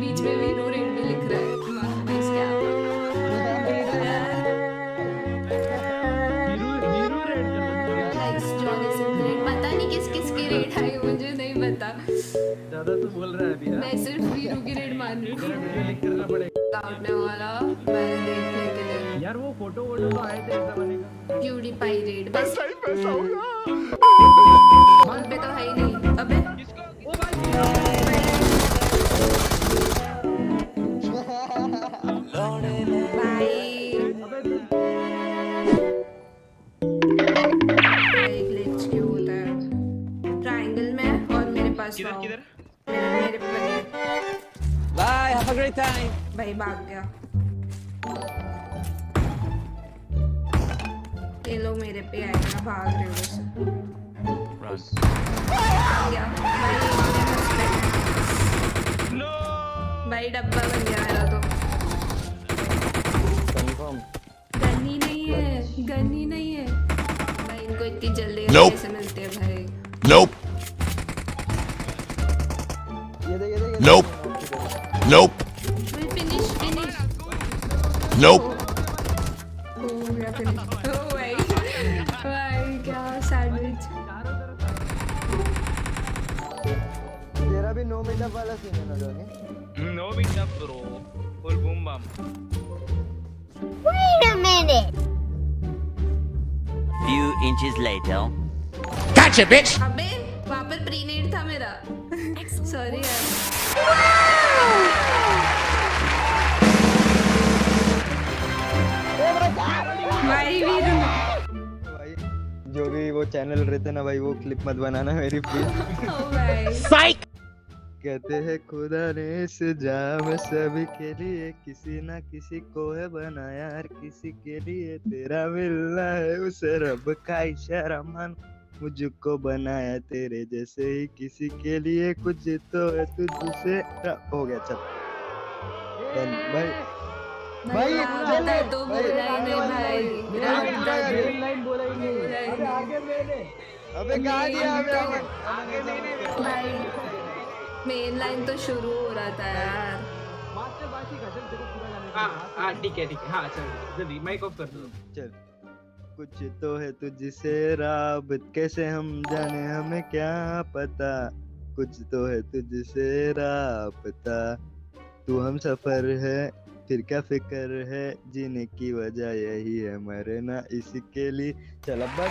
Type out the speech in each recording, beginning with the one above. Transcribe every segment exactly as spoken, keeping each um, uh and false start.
बीच में भी no red में लिख रहा है. पता नहीं किस किस की रेड है मुझे नहीं पता. दादा तो बोल रहा है अभी. मैं सिर्फ वीरू की रेड मान रही हूँ यार. वो फोटो वोटो तो आए थे. ऐसा बनेगा ब्यूटी पाई रेड. बस पैसा होगा पे तो है ही नहीं. अबे ओ भाई किधर किधर मेरे पे बंदे. Bye have a great time. भाई भाग गया. ये लोग मेरे पे आए ना. भाग रहे हो. रस भाग गया. नो भाई डब्बा बन गया है तो कंफर्म. गन ही नहीं है. गन ही नहीं है. भाई इनको इतनी जल्दी कैसे मिलते हैं भाई? नोप Nope. Nope. We'll finish, finish. Nope. Oh, we are finished. Oh, wait. My God, sandwich. Tera bhi no meetup wala scene hai na doge? No meetup bro. Full boom bam. Wait a minute. Few inches later. Gotcha, bitch. वहाँ पर प्रीनेट था मेरा। Sorry यार। जो भी वो channel रहते ना भाई, वो क्लिप मत बनाना मेरी प्लीज। oh भाई कहते हैं खुदा ने इस जाम सभी के लिए किसी ना किसी को है बनाया, हर किसी के लिए तेरा मिलना है उसे रब का इशारा मान। मुझको बनाया तेरे जैसे ही, किसी के लिए कुछ तो है तुझसे। हो गया चल भाई भाई तो बोला ही नहीं भाई, ग्रीन लाइन बोला ही नहीं। आगे मैंने अबे कहां दिया हमें आगे नहीं भाई। मेन लाइन तो शुरू हो रहा था यार। बात से बाकी गजल तेरे को पूरा जाने। हां हां ठीक है ठीक है। हां चल जल्दी माइक ऑफ कर दो। चल कुछ तो है तुझसे राबत, कैसे हम जाने हमें क्या पता, कुछ तो है तुझसे राबता। तू हम सफर है फिर क्या फिक्र है, जीने की वजह यही है मरना इसी के लिए। चल अब भाई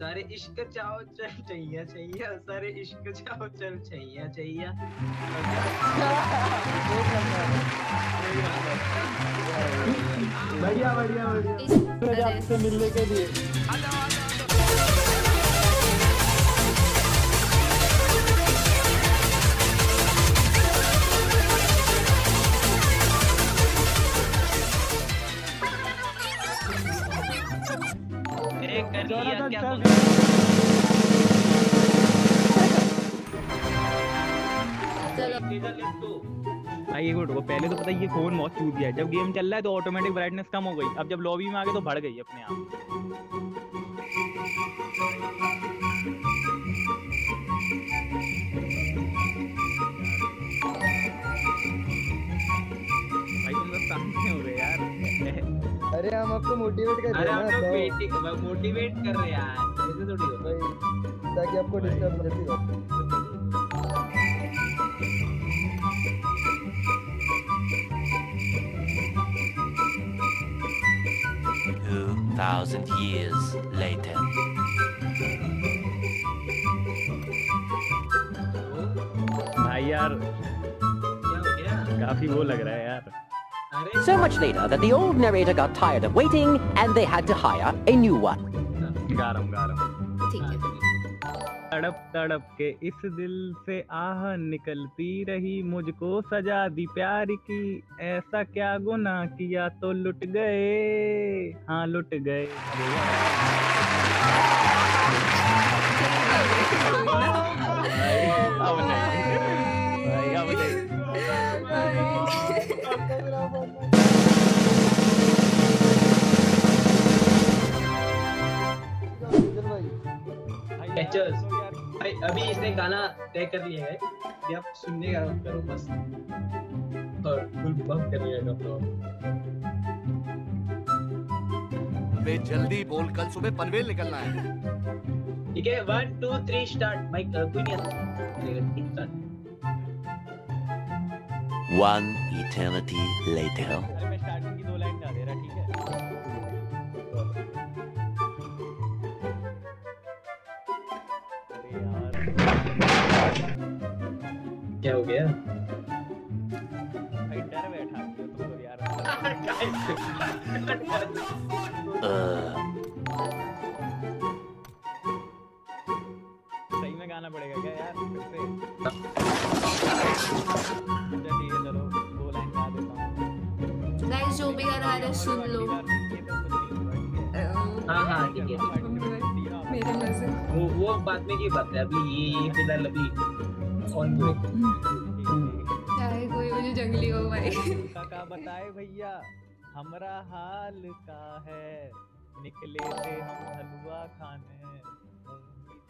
सारे इश्क चाहो चल चाहिए चाहिए सारे इश्क चाहो चल चाहिए चाहिए। बढ़िया बढ़िया बढ़िया। आपसे मिलने के लिए आई गुड। वो पहले तो पता है ये फोन बहुत चूत दिया है, जब गेम चल रहा है तो ऑटोमेटिक ब्राइटनेस कम हो गई, अब जब लॉबी में आ गए तो बढ़ गई अपने आप। भाई तुम लोग सामने हो रहे यार। अरे हम आपको मोटिवेट कर रहे हैं। अरे हम वेटिंग मोटिवेट कर रहे हैं यार, ऐसे थोड़ी होता है ताकि आपको डिस्टर्ब नहीं हो। two thousand years later भाई यार क्या हो गया, काफी वो लग रहा है यार। So much later that the old narrator got tired of waiting and they had to hire a new one. गारम गारम ठीक है। तड़प तड़प के इस दिल से आह निकलती रही, मुझको सजा दी प्यार की, ऐसा क्या गुनाह किया तो लुट गए। हाँ लुट गए। भाई अभी इसने गाना तय कर लिया है कि आप सुनने का मत करो बस, और फुल बंप कर लिया है। बे जल्दी बोल, कल सुबह पनवेल निकलना है। ठीक है one two three start. Mic कोई नहीं आता। One eternity later. मैं स्टार्टिंग की दो लाइन डाल दे रहा ठीक है। क्या हो गया भाई, डर बैठा तुमको तो यार। सही में गाना पड़ेगा क्या यार फिर से। अच्छा ठीक है चलो दो लाइन गा देता हूं। गाइस जो भी गाना आ रहा है सुन लो। हां हां ठीक है मेरे मजे। वो वो बाद में की बात है, अभी ये ये फिलहाल अभी चाहे कोई मुझे जंगली हो भाई। काका बताए भैया हमारा हाल का है, निकले थे हम हलवा खाने,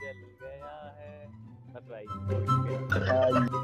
जल गया है। Bye-bye. Bye.